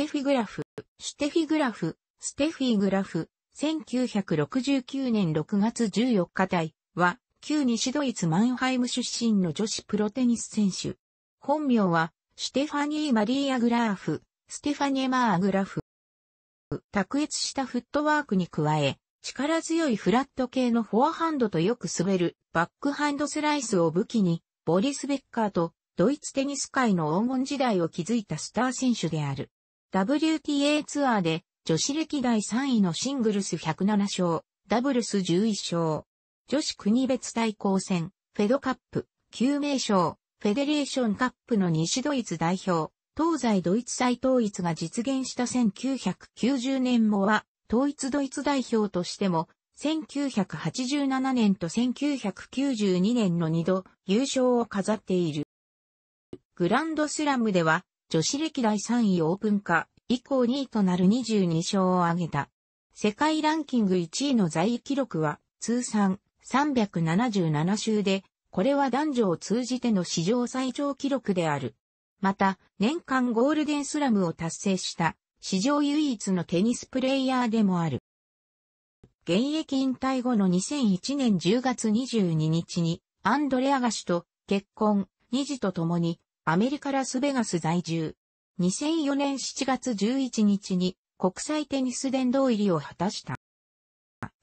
ステフィグラフ、1969年6月14日対は、旧西ドイツマンハイム出身の女子プロテニス選手。本名は、シュテファニー・マリーア・グラーフ、ステファニェ・マー・グラフ。卓越したフットワークに加え、力強いフラット系のフォアハンドとよく滑るバックハンドスライスを武器に、ボリス・ベッカーとドイツテニス界の黄金時代を築いたスター選手である。WTA ツアーで女子歴代3位のシングルス107勝、ダブルス11勝。女子国別対抗戦、フェドカップ、旧名称、フェデレーションカップの西ドイツ代表、東西ドイツ再統一が実現した1990年もは、統一ドイツ代表としても、1987年と1992年の2度優勝を飾っている。グランドスラムでは、女子歴代3位オープン下以降2位となる22勝を挙げた。世界ランキング1位の在位記録は、通算377週で、これは男女を通じての史上最長記録である。また、年間ゴールデンスラムを達成した、史上唯一のテニスプレイヤーでもある。現役引退後の2001年10月22日に、アンドレアガシと結婚、2児と共に、アメリカラスベガス在住。2004年7月11日に、国際テニス殿堂入りを果たした。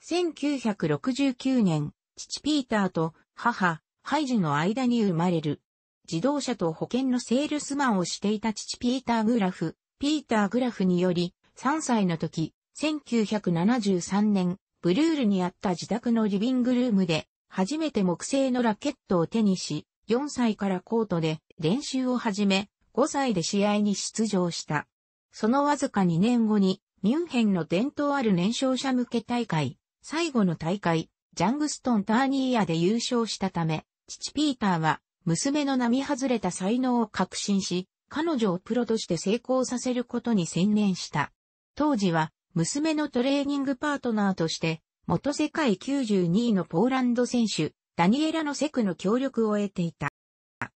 1969年、父ピーターと母、ハイジの間に生まれる。自動車と保険のセールスマンをしていた父ピーター・グラフにより、3歳の時、1973年、ブルールにあった自宅のリビングルームで、初めて木製のラケットを手にし、4歳からコートで練習を始め、5歳で試合に出場した。そのわずか2年後に、ミュンヘンの伝統ある年少者向け大会、最後の大会、ジャングストン・ターニーヤで優勝したため、父ピーターは、娘の並外れた才能を確信し、彼女をプロとして成功させることに専念した。当時は、娘のトレーニングパートナーとして、元世界92位のポーランド選手、ダニエラ・ノセクの協力を得ていた。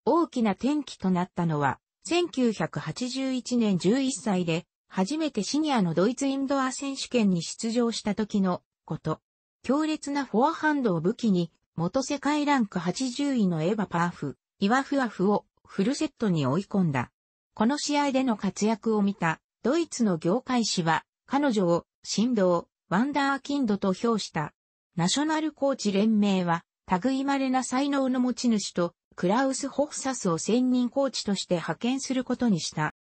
大きな転機となったのは、1981年11歳で、初めてシニアのドイツインドア選手権に出場した時のこと。強烈なフォアハンドを武器に、元世界ランク80位のエバ・パーフ、イワフワフをフルセットに追い込んだ。この試合での活躍を見たドイツの業界紙は、彼女を神童、ワンダーキンドと評した。ナショナルコーチ連盟は、類いまれな才能の持ち主と、クラウス・ホッサスを専任コーチとして派遣することにした。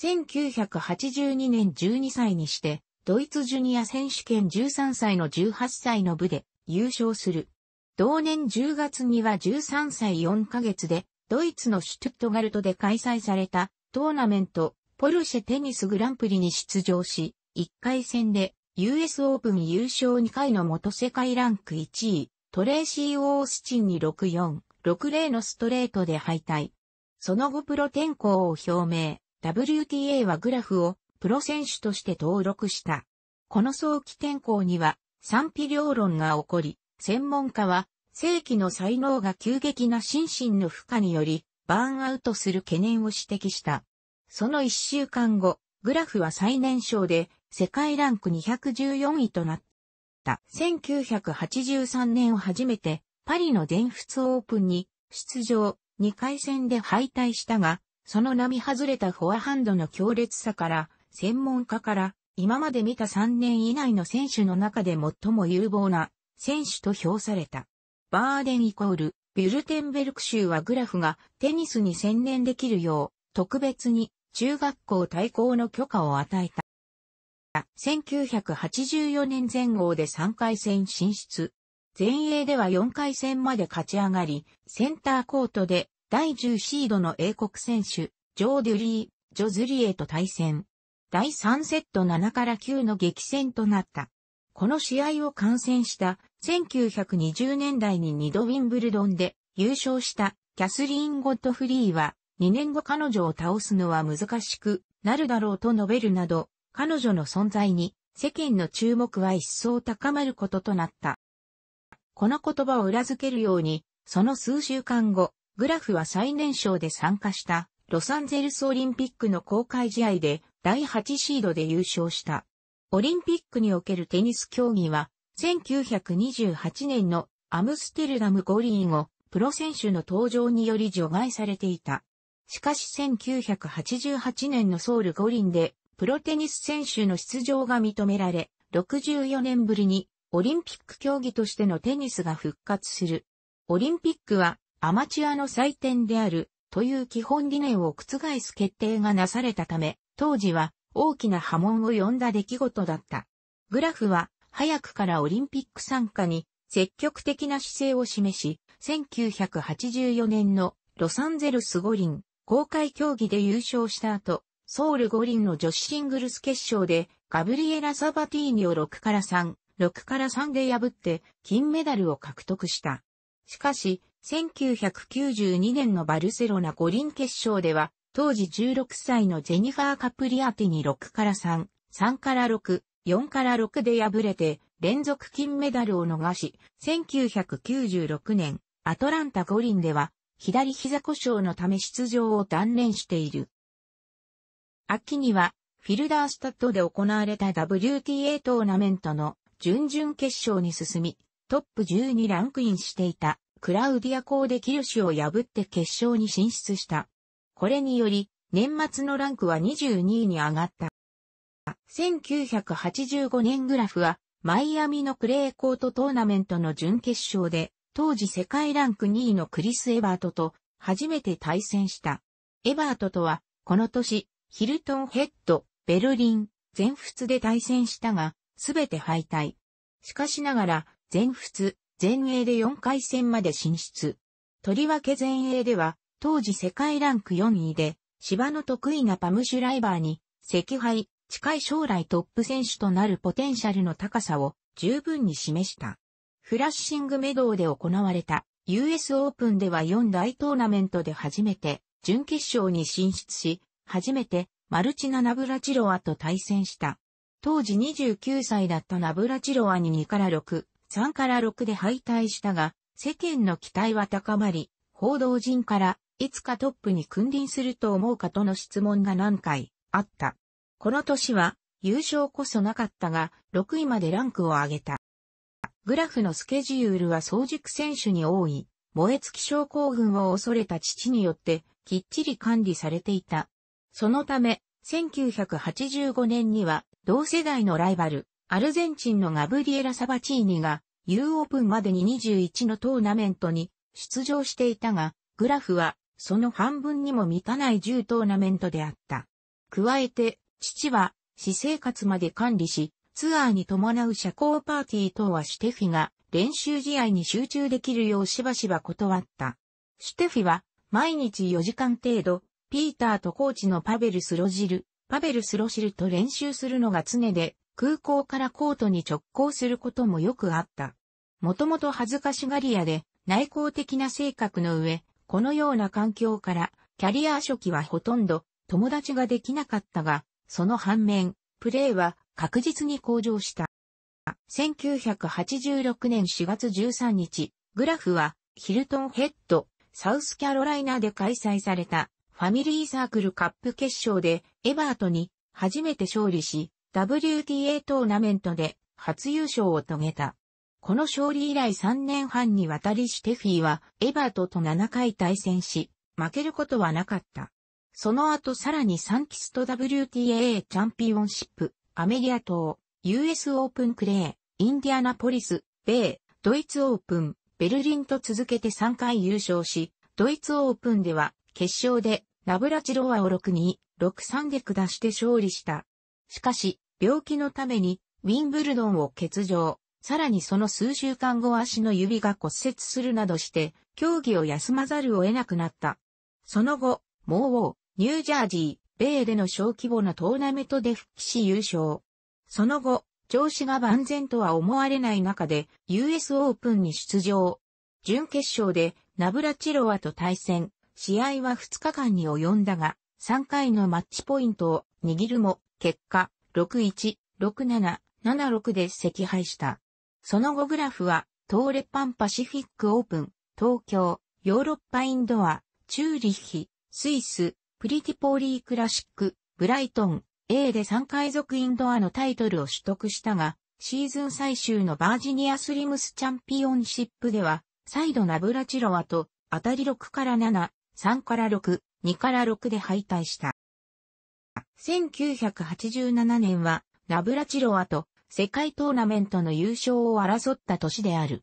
1982年12歳にして、ドイツジュニア選手権13歳の18歳の部で優勝する。同年10月には13歳4ヶ月で、ドイツのシュトゥットガルトで開催されたトーナメント、ポルシェテニスグランプリに出場し、1回戦で US オープン優勝2回の元世界ランク1位、トレーシー・オースチンに 6-4、6-0 のストレートで敗退。その後プロ転向を表明。WTA はグラフをプロ選手として登録した。この早期転向には賛否両論が起こり、専門家は正規の才能が急激な心身の負荷によりバーンアウトする懸念を指摘した。その1週間後、グラフは最年少で世界ランク214位となった。1983年を初めてパリの全仏オープンに出場、2回戦で敗退したが、その並外れたフォアハンドの強烈さから、専門家から、今まで見た3年以内の選手の中で最も有望な選手と評された。バーデン=ビュルテンベルク州はグラフがテニスに専念できるよう、特別に中学校対抗の許可を与えた。1984年前後で3回戦進出。全英では4回戦まで勝ち上がり、センターコートで、第10シードの英国選手、ジョズリエと対戦。第3セット7から9の激戦となった。この試合を観戦した1920年代に2度ウィンブルドンで優勝したキャスリーン・ゴッドフリーは2年後彼女を倒すのは難しくなるだろうと述べるなど、彼女の存在に世間の注目は一層高まることとなった。この言葉を裏付けるように、その数週間後、グラフは最年少で参加したロサンゼルスオリンピックの公開試合で第8シードで優勝した。オリンピックにおけるテニス競技は、1928年のアムステルダム五輪後、プロ選手の登場により除外されていた。しかし1988年のソウル五輪で、プロテニス選手の出場が認められ、64年ぶりにオリンピック競技としてのテニスが復活する。オリンピックはアマチュアの祭典であるという基本理念を覆す決定がなされたため、当時は大きな波紋を呼んだ出来事だった。グラフは早くからオリンピック参加に積極的な姿勢を示し、1984年のロサンゼルス五輪公開競技で優勝した後、ソウル五輪の女子シングルス決勝でガブリエラ・サバティーニを6から3で破って金メダルを獲得した。しかし、1992年のバルセロナ五輪決勝では、当時16歳のジェニファー・カプリアティに6から3、3から6、4から6で敗れて連続金メダルを逃し、1996年、アトランタ五輪では、左膝故障のため出場を断念している。秋には、フィルダースタッドで行われた WTA トーナメントの準々決勝に進み、トップ10にランクインしていたクラウディア・コーデ・キルシュを破って決勝に進出した。これにより、年末のランクは22位に上がった。1985年グラフは、マイアミのクレーコートトーナメントの準決勝で、当時世界ランク2位のクリス・エバートと初めて対戦した。エバートとは、この年、ヒルトンヘッド、ベルリン、全仏で対戦したが、すべて敗退。しかしながら、全仏、全英で4回戦まで進出。とりわけ全英では、当時世界ランク4位で、芝の得意なパムシュライバーに、惜敗、近い将来トップ選手となるポテンシャルの高さを十分に示した。フラッシングメドウで行われた US オープンでは4大トーナメントで初めて、準決勝に進出し、初めてマルチナ・ナブラチロワと対戦した。当時29歳だったナブラチロワに2から6、3から6で敗退したが、世間の期待は高まり、報道陣からいつかトップに君臨すると思うかとの質問が何回あった。この年は優勝こそなかったが、6位までランクを上げた。グラフのスケジュールは早熟選手に多い、燃え尽き症候群を恐れた父によってきっちり管理されていた。そのため、1985年には同世代のライバル、アルゼンチンのガブリエラ・サバティーニが U オープンまでに21のトーナメントに出場していたが、グラフはその半分にも満たない10トーナメントであった。加えて、父は私生活まで管理し、ツアーに伴う社交パーティー等はシュテフィが練習試合に集中できるようしばしば断った。シュテフィは毎日4時間程度、ピーターとコーチのパベル・スロシルと練習するのが常で、空港からコートに直行することもよくあった。もともと恥ずかしがり屋で、内向的な性格の上、このような環境から、キャリア初期はほとんど友達ができなかったが、その反面、プレーは確実に向上した。1986年4月13日、グラフは、ヒルトンヘッド、サウスキャロライナで開催された。ファミリーサークルカップ決勝でエバートに初めて勝利し、WTA トーナメントで初優勝を遂げた。この勝利以来3年半にわたりシュテフィはエバートと7回対戦し、負けることはなかった。その後さらにサンキスト WTA チャンピオンシップ、アメリア島、US オープンクレー、インディアナポリス、米、ドイツオープン、ベルリンと続けて3回優勝し、ドイツオープンでは決勝でナブラチロワを 6-2、6-3 で下して勝利した。しかし、病気のためにウィンブルドンを欠場。さらにその数週間後足の指が骨折するなどして、競技を休まざるを得なくなった。その後、モー、ニュージャージー、米での小規模なトーナメントで復帰し優勝。その後、調子が万全とは思われない中で、US オープンに出場。準決勝でナブラチロワと対戦。試合は2日間に及んだが、3回のマッチポイントを握るも、結果、6-1、6-7、7-6で惜敗した。その後グラフは、東レパンパシフィックオープン、東京、ヨーロッパインドア、チューリッヒ、スイス、プリティポーリークラシック、ブライトン、A で3回続インドアのタイトルを取得したが、シーズン最終のバージニアスリムスチャンピオンシップでは、再度ナブラチロワと当たり6から7、3から6、2から6で敗退した。1987年はナブラチロワと世界トーナメントの優勝を争った年である。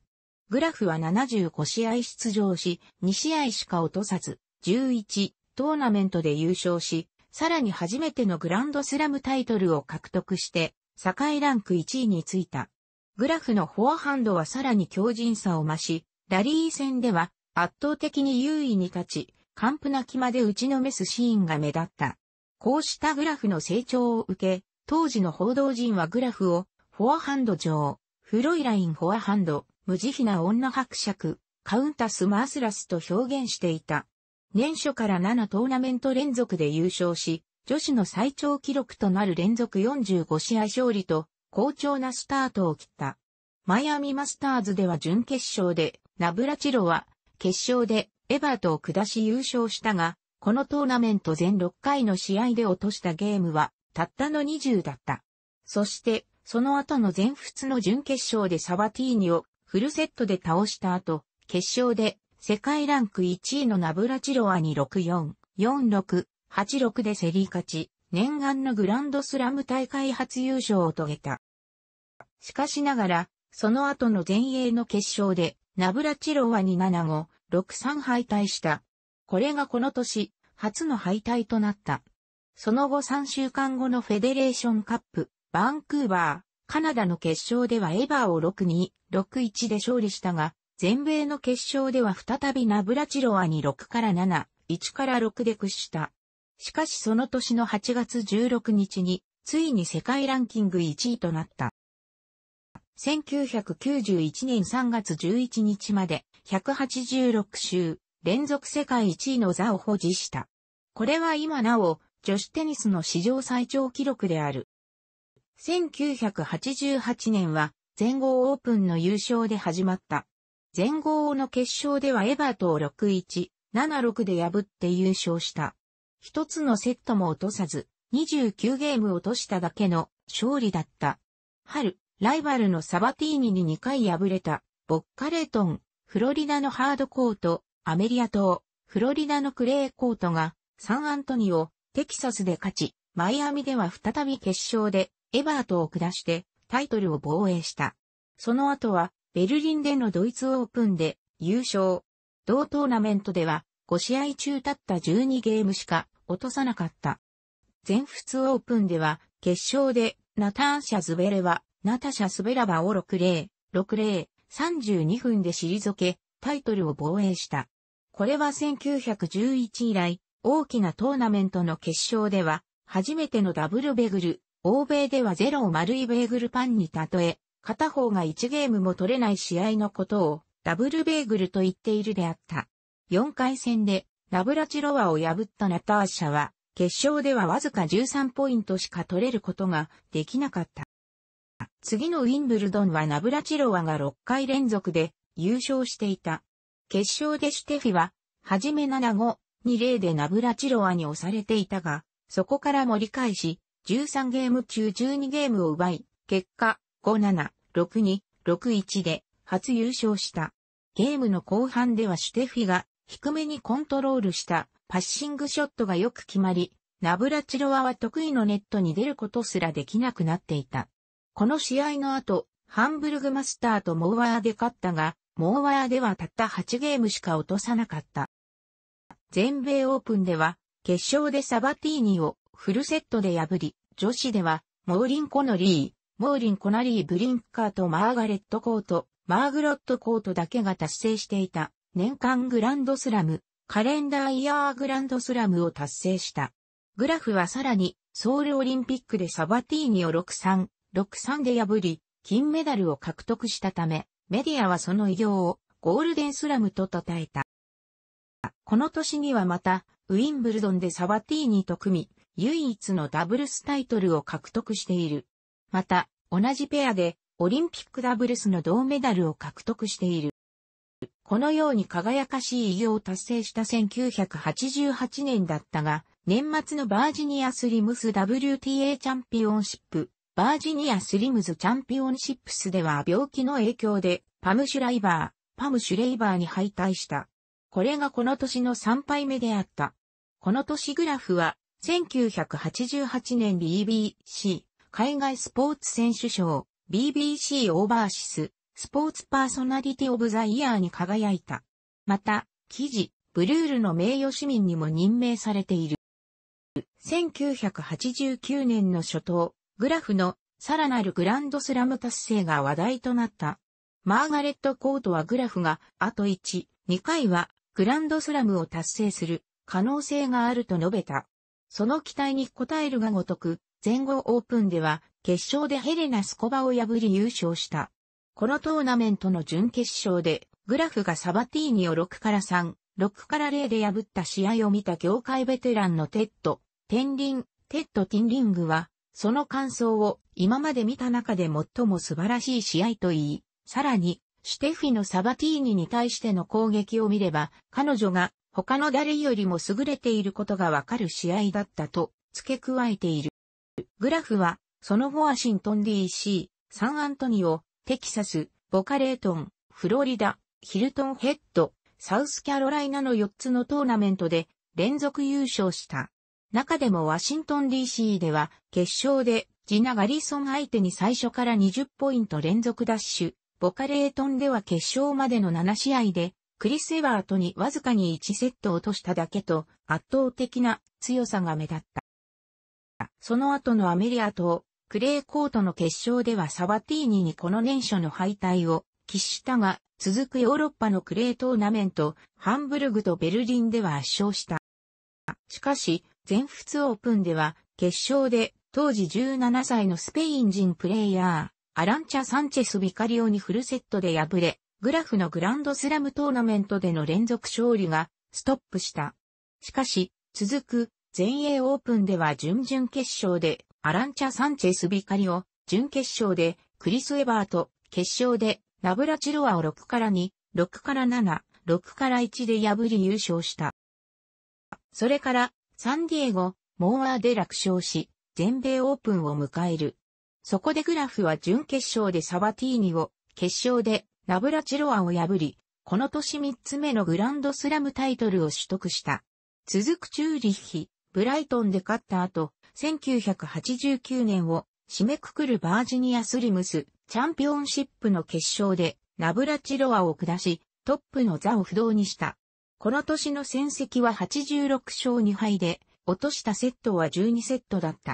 グラフは75試合出場し、2試合しか落とさず、11トーナメントで優勝し、さらに初めてのグランドスラムタイトルを獲得して、世界ランク1位についた。グラフのフォアハンドはさらに強靭さを増し、ラリー戦では圧倒的に優位に立ち、完膚なきまで打ちのめすシーンが目立った。こうしたグラフの成長を受け、当時の報道陣はグラフを、フォアハンド女王、フロイラインフォアハンド、無慈悲な女伯爵、カウンタス・マースラスと表現していた。年初から7トーナメント連続で優勝し、女子の最長記録となる連続45試合勝利と、好調なスタートを切った。マイアミマスターズでは準決勝で、ナブラチロワ、決勝で、エバートを下し優勝したが、このトーナメント全6回の試合で落としたゲームは、たったの20だった。そして、その後の全仏の準決勝でサバティーニをフルセットで倒した後、決勝で世界ランク1位のナブラチロワに 6-4、4-6、8-6 で競り勝ち、念願のグランドスラム大会初優勝を遂げた。しかしながら、その後の全英の決勝で、ナブラチロワに 7-5、6-3 敗退した。これがこの年、初の敗退となった。その後3週間後のフェデレーションカップ、バンクーバー、カナダの決勝ではエバーを 6-2、6-1 で勝利したが、全米の決勝では再びナブラチロワに6から7、1から6で屈した。しかしその年の8月16日に、ついに世界ランキング1位となった。1991年3月11日まで186週連続世界1位の座を保持した。これは今なお女子テニスの史上最長記録である。1988年は全豪オープンの優勝で始まった。全豪の決勝ではエバートを 6-1、7-6 で破って優勝した。一つのセットも落とさず29ゲーム落としただけの勝利だった。春、ライバルのサバティーニに2回敗れた、ボッカレートン、フロリダのハードコート、アメリア島、フロリダのクレーコートが、サンアントニオ、テキサスで勝ち、マイアミでは再び決勝で、エバートを下して、タイトルを防衛した。その後は、ベルリンでのドイツオープンで、優勝。同トーナメントでは、5試合中たった12ゲームしか、落とさなかった。全仏オープンでは、決勝で、ナタシャ・スベラバを 6-0、6-0、32分で退け、タイトルを防衛した。これは1911以来、大きなトーナメントの決勝では、初めてのダブルベグル、欧米では0を丸いベーグルパンに例え、片方が1ゲームも取れない試合のことを、ダブルベーグルと言っているであった。4回戦で、ナブラチロワを破ったナターシャは、決勝ではわずか13ポイントしか取れることができなかった。次のウィンブルドンはナブラチロワが6回連続で優勝していた。決勝でシュテフィは、はじめ 7-5、2-0 でナブラチロワに押されていたが、そこから盛り返し、13ゲーム中12ゲームを奪い、結果、5-7、6-2、6-1 で初優勝した。ゲームの後半ではシュテフィが低めにコントロールしたパッシングショットがよく決まり、ナブラチロワは得意のネットに出ることすらできなくなっていた。この試合の後、ハンブルグマスターとモーワーで勝ったが、モーワーではたった8ゲームしか落とさなかった。全米オープンでは、決勝でサバティーニをフルセットで破り、女子では、モーリン・コナリー・ブリンカーとマーガレット・コートだけが達成していた、年間グランドスラム、カレンダーイヤーグランドスラムを達成した。グラフはさらに、ソウルオリンピックでサバティーニを 6-3、6-3 で破り、金メダルを獲得したため、メディアはその偉業をゴールデンスラムと称えた。この年にはまた、ウィンブルドンでサバティーニと組み、唯一のダブルスタイトルを獲得している。また、同じペアで、オリンピックダブルスの銅メダルを獲得している。このように輝かしい偉業を達成した1988年だったが、年末のバージニアスリムズ WTA チャンピオンシップ、バージニアスリムズチャンピオンシップスでは病気の影響でパム・シュレイバーに敗退した。これがこの年の3敗目であった。この年グラフは、1988年 BBC 海外スポーツ選手賞 BBC オーバーシススポーツパーソナリティオブザイヤーに輝いた。また、記事、ブルールの名誉市民にも任命されている。1989年の初頭、グラフのさらなるグランドスラム達成が話題となった。マーガレット・コートはグラフがあと1、2回はグランドスラムを達成する可能性があると述べた。その期待に応えるがごとく、全豪オープンでは、決勝でヘレナ・スコバを破り優勝した。このトーナメントの準決勝で、グラフがサバティーニを6-3、6-0で破った試合を見た業界ベテランのテッド・ティンリングは、その感想を今まで見た中で最も素晴らしい試合と言い、さらに、シュテフィのサバティーニに対しての攻撃を見れば、彼女が、他の誰よりも優れていることがわかる試合だったと付け加えている。グラフは、その後ワシントン DC、サンアントニオ、テキサス、ボカレートン、フロリダ、ヒルトンヘッド、サウスキャロライナの4つのトーナメントで連続優勝した。中でもワシントン DC では決勝でジナ・ガリソン相手に最初から20ポイント連続ダッシュ、ボカレートンでは決勝までの7試合でクリス・エバートにわずかに1セット落としただけと圧倒的な強さが目立った。その後のアメリアとクレーコートの決勝ではサバティーニにこの年初の敗退を喫したが、続くヨーロッパのクレートーナメント、ハンブルグとベルリンでは圧勝した。しかし、全仏オープンでは決勝で当時17歳のスペイン人プレイヤー、アランチャ・サンチェス・ビカリオにフルセットで敗れ、グラフのグランドスラムトーナメントでの連続勝利がストップした。しかし、続く全英オープンでは準々決勝でアランチャ・サンチェス・ビカリオ、準決勝でクリス・エバート、決勝でナブラチロワを6-2、6-7、6-1で破り優勝した。それからサンディエゴ、モーアーで落勝し、全米オープンを迎える。そこでグラフは準決勝でサバティーニを、決勝でナブラチロワを破り、この年3つ目のグランドスラムタイトルを取得した。続くチューリッヒ、ブライトンで勝った後、1989年を締めくくるバージニアスリムスチャンピオンシップの決勝でナブラチロワを下し、トップの座を不動にした。この年の戦績は86勝2敗で、落としたセットは12セットだった。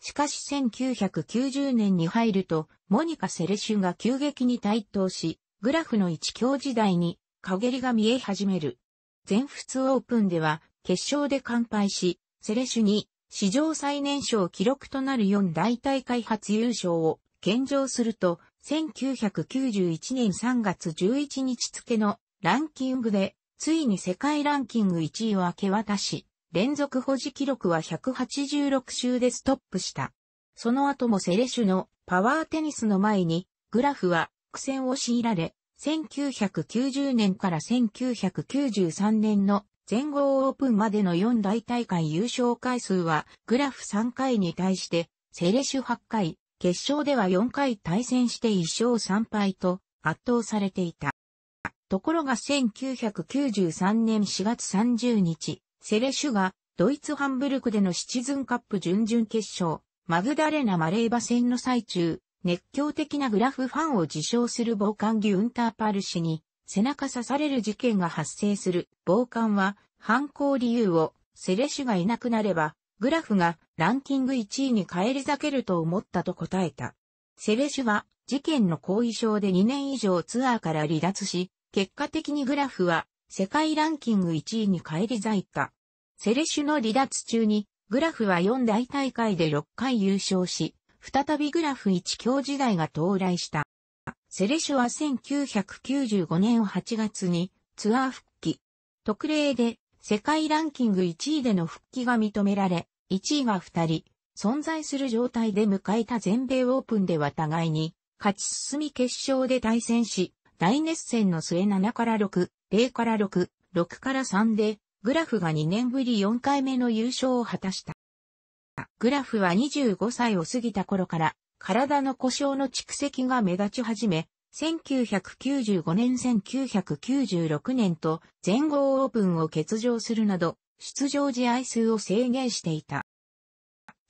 しかし1990年に入ると、モニカ・セレシュが急激に台頭し、グラフの一強時代に陰りが見え始める。全仏オープンでは決勝で完敗し、セレシュに史上最年少記録となる4大大会初優勝を献上すると、1991年3月11日付のランキングで、ついに世界ランキング1位を明け渡し、連続保持記録は186週でストップした。その後もセレシュのパワーテニスの前にグラフは苦戦を強いられ、1990年から1993年の全豪オープンまでの4大大会優勝回数はグラフ3回に対してセレシュ8回、決勝では4回対戦して1勝3敗と圧倒されていた。ところが1993年4月30日、セレシュがドイツハンブルクでのシチズンカップ準々決勝、マグダレナ・マレーバ戦の最中、熱狂的なグラフファンを自称する暴漢ギュンター・パル氏に背中刺される事件が発生する。暴漢は犯行理由をセレシュがいなくなればグラフがランキング1位に返り咲けると思ったと答えた。セレシュは事件の後遺症で2年以上ツアーから離脱し、結果的にグラフは世界ランキング1位に返り咲いた。セレシュの離脱中に、グラフは4大大会で6回優勝し、再びグラフ一強時代が到来した。セレシュは1995年8月にツアー復帰。特例で世界ランキング1位での復帰が認められ、1位が2人、存在する状態で迎えた全米オープンでは互いに勝ち進み決勝で対戦し、大熱戦の末7-6、0-6、6-3で、グラフが2年ぶり4回目の優勝を果たした。グラフは25歳を過ぎた頃から体の故障の蓄積が目立ち始め、1995年1996年と全豪オープンを欠場するなど出場試合数を制限していた。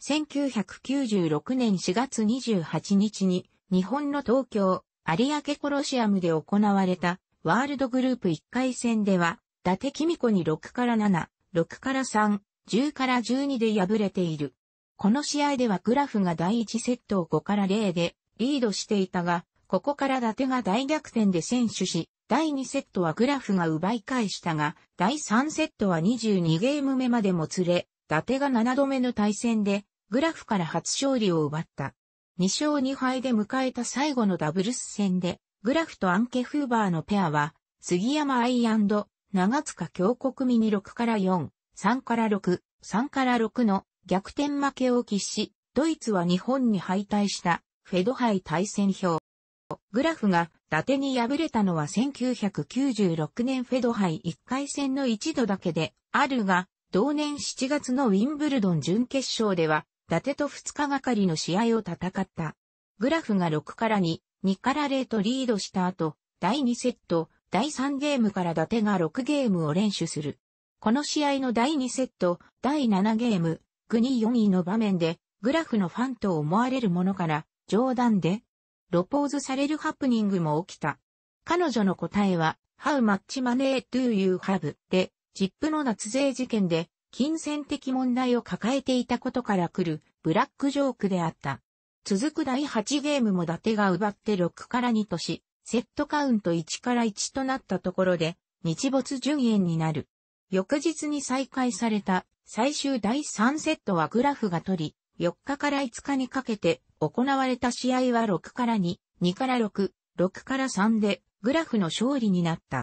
1996年4月28日に日本の東京有明コロシアムで行われたワールドグループ1回戦では伊達公子に6-7、6-3、10-12で敗れている。この試合ではグラフが第1セットを5-0でリードしていたが、ここから伊達が大逆転で先取し、第2セットはグラフが奪い返したが、第3セットは22ゲーム目までもつれ、伊達が7度目の対戦で、グラフから初勝利を奪った。2勝2敗で迎えた最後のダブルス戦で、グラフとアンケ・フーバーのペアは、杉山愛&長塚京子組に6-4、3-6、3-6の逆転負けを喫し、ドイツは日本に敗退したフェドハイ対戦表。グラフが伊達に敗れたのは1996年フェドハイ1回戦の一度だけであるが、同年7月のウィンブルドン準決勝では、伊達と2日がかりの試合を戦った。グラフが6-2、2-0とリードした後、第2セット、第3ゲームから伊達が6ゲームを連取する。この試合の第2セット、第7ゲーム、2-4の場面で、グラフのファンと思われるものから、冗談で、ロポーズされるハプニングも起きた。彼女の答えは、How much money do you have? で、ZIP の脱税事件で、金銭的問題を抱えていたことから来る、ブラックジョークであった。続く第8ゲームも伊達が奪って6-2とし、セットカウント1-1となったところで、日没順延になる。翌日に再開された最終第3セットはグラフが取り、4日から5日にかけて行われた試合は6-2、2-6、6-3でグラフの勝利になった。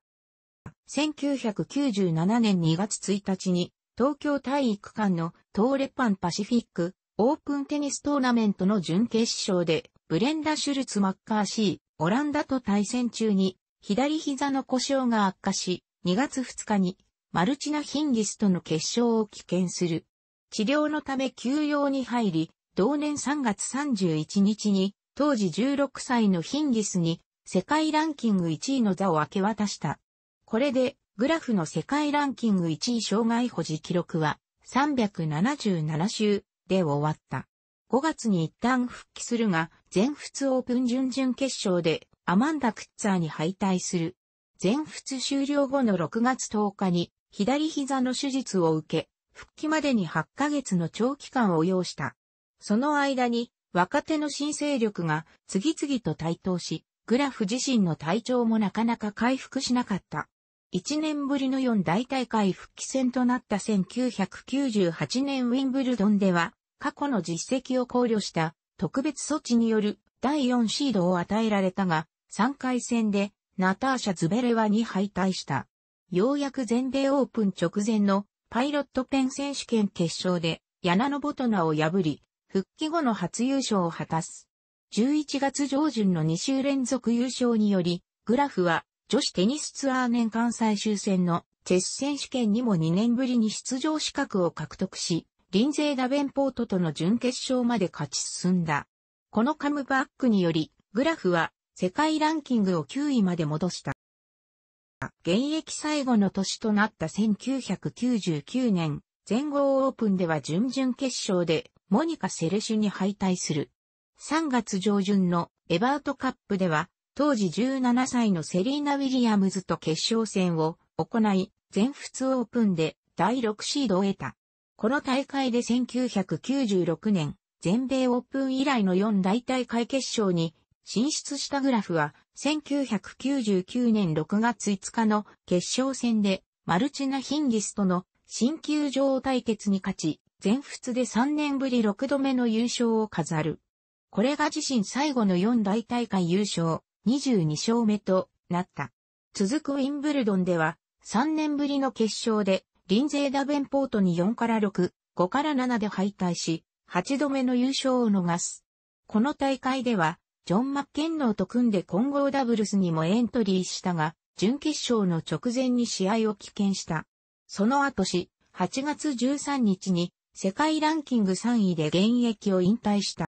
1997年2月1日に東京体育館の東レパンパシフィックオープンテニストーナメントの準決勝でブレンダ・シュルツ・マッカーシー、オランダと対戦中に左膝の故障が悪化し、2月2日にマルチナ・ヒンギスとの決勝を棄権する。治療のため休養に入り、同年3月31日に当時16歳のヒンギスに世界ランキング1位の座を明け渡した。これでグラフの世界ランキング1位障害保持記録は377週で終わった。5月に一旦復帰するが、全仏オープン準々決勝でアマンダ・クッツァーに敗退する。全仏終了後の6月10日に左膝の手術を受け、復帰までに8ヶ月の長期間を要した。その間に若手の新勢力が次々と台頭し、グラフ自身の体調もなかなか回復しなかった。1年ぶりの4大大会復帰戦となった1998年ウィンブルドンでは、過去の実績を考慮した特別措置による第4シードを与えられたが、3回戦でナターシャ・ズベレワに敗退した。ようやく全米オープン直前のパイロットペン選手権決勝でヤナ・ノボトナを破り、復帰後の初優勝を果たす。11月上旬の2週連続優勝により、グラフは女子テニスツアー年間最終戦のチェス選手権にも2年ぶりに出場資格を獲得し、リンゼー・ダベンポートとの準決勝まで勝ち進んだ。このカムバックにより、グラフは世界ランキングを9位まで戻した。現役最後の年となった1999年、全豪オープンでは準々決勝でモニカ・セレシュに敗退する。3月上旬のエバートカップでは、当時17歳のセリーナ・ウィリアムズと決勝戦を行い、全仏オープンで第6シードを得た。この大会で1996年、全米オープン以来の4大大会決勝に進出したグラフは、1999年6月5日の決勝戦で、マルチナ・ヒンギスとの新球場対決に勝ち、全仏で3年ぶり6度目の優勝を飾る。これが自身最後の4大大会優勝、22勝目となった。続くウィンブルドンでは、3年ぶりの決勝で、リンゼー・ダベンポートに4-6、5-7で敗退し、8度目の優勝を逃す。この大会では、ジョン・マッケンローと組んで混合ダブルスにもエントリーしたが、準決勝の直前に試合を棄権した。その後し、8月13日に世界ランキング3位で現役を引退した。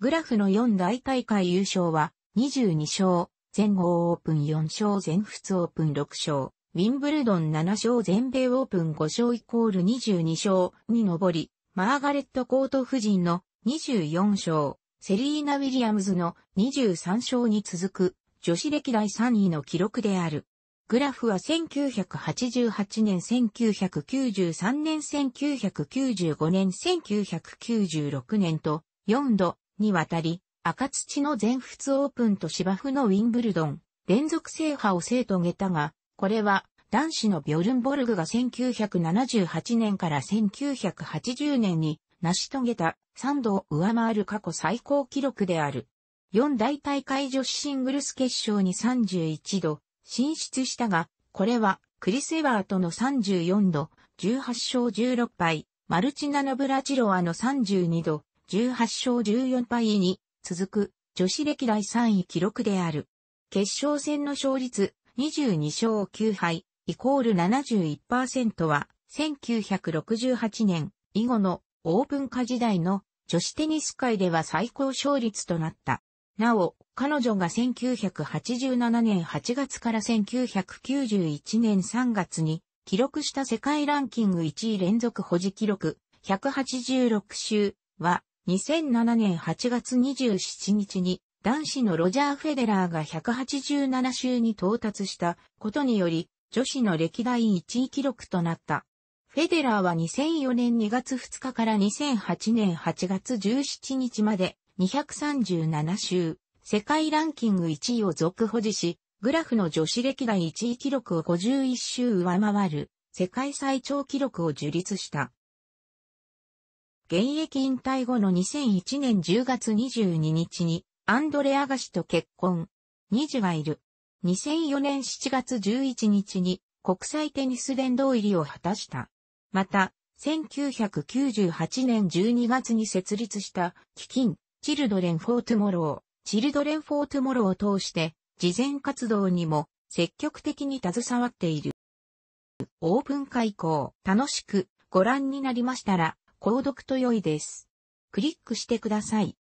グラフの4大大会優勝は22勝、全豪オープン4勝、全仏オープン6勝、ウィンブルドン7勝、全米オープン5勝イコール22勝に上り、マーガレット・コート夫人の24勝、セリーナ・ウィリアムズの23勝に続く女子歴代3位の記録である。グラフは1988年、1993年、1995年、1996年と4度にわたり赤土の全仏オープンと芝生のウィンブルドン連続制覇を成し遂げたが、これは男子のビョルンボルグが1978年から1980年に成し遂げた3度を上回る過去最高記録である。4大大会女子シングルス決勝に31度進出したが、これはクリス・エワートの34度、18勝16敗、マルチナ・ナブラチロワの32度、18勝14敗に続く女子歴代3位記録である。決勝戦の勝率22勝9敗イコール 71% は1968年以後のオープン化時代の女子テニス界では最高勝率となった。なお、彼女が1987年8月から1991年3月に記録した世界ランキング1位連続保持記録186週は2007年8月27日に男子のロジャー・フェデラーが187週に到達したことにより女子の歴代1位記録となった。フェデラーは2004年2月2日から2008年8月17日まで237週、世界ランキング1位を続保持し、グラフの女子歴代1位記録を51週上回る、世界最長記録を樹立した。現役引退後の2001年10月22日に、アンドレ・アガシと結婚。2児がいる。2004年7月11日に、国際テニス殿堂入りを果たした。また、1998年12月に設立した基金、チルドレン・フォー・トゥモロー、チルドレン・フォー・トゥモローを通して、慈善活動にも積極的に携わっている。オープン化以降、楽しくご覧になりましたら、購読と良いです。クリックしてください。